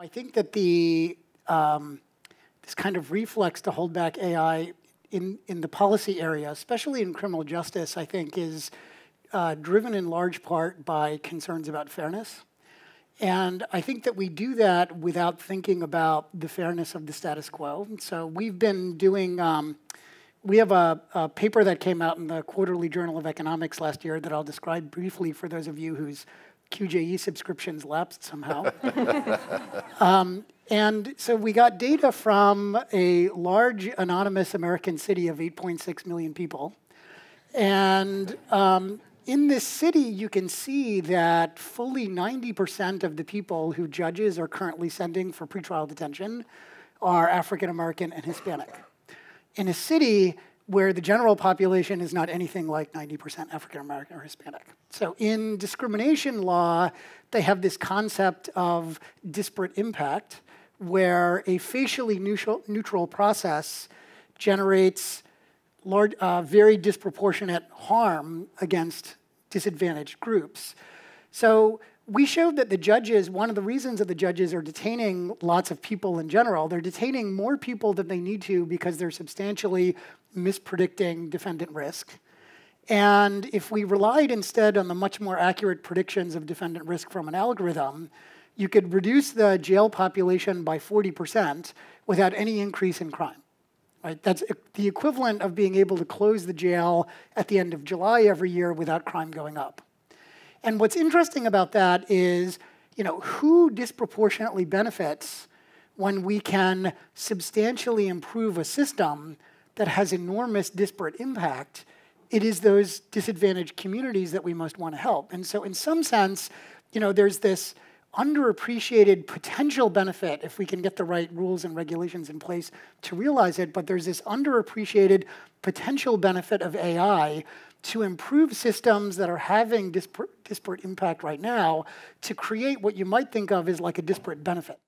I think that the this kind of reflex to hold back AI in the policy area, especially in criminal justice, I think is driven in large part by concerns about fairness. And I think that we do that without thinking about the fairness of the status quo. And so we've been doing, we have a paper that came out in the Quarterly Journal of Economics last year that I'll describe briefly for those of you whose QJE subscriptions lapsed somehow. And so we got data from a large anonymous American city of 8.6 million people. And in this city, you can see that fully 90% of the people who judges are currently sending for pretrial detention are African American and Hispanic. In a city where the general population is not anything like 90% African American or Hispanic. So in discrimination law, they have this concept of disparate impact, where a facially neutral process generates large, very disproportionate harm against disadvantaged groups. So we showed that the judges, one of the reasons that the judges are detaining lots of people in general, they're detaining more people than they need to because they're substantially mispredicting defendant risk. And if we relied instead on the much more accurate predictions of defendant risk from an algorithm, you could reduce the jail population by 40% without any increase in crime. Right? That's the equivalent of being able to close the jail at the end of July every year without crime going up. And what's interesting about that is, you know, who disproportionately benefits when we can substantially improve a system that has enormous disparate impact? It is those disadvantaged communities that we most want to help. And so in some sense, you know, there's this underappreciated potential benefit if we can get the right rules and regulations in place to realize it, but there's this underappreciated potential benefit of AI to improve systems that are having disparate impact right now to create what you might think of as like a disparate benefit.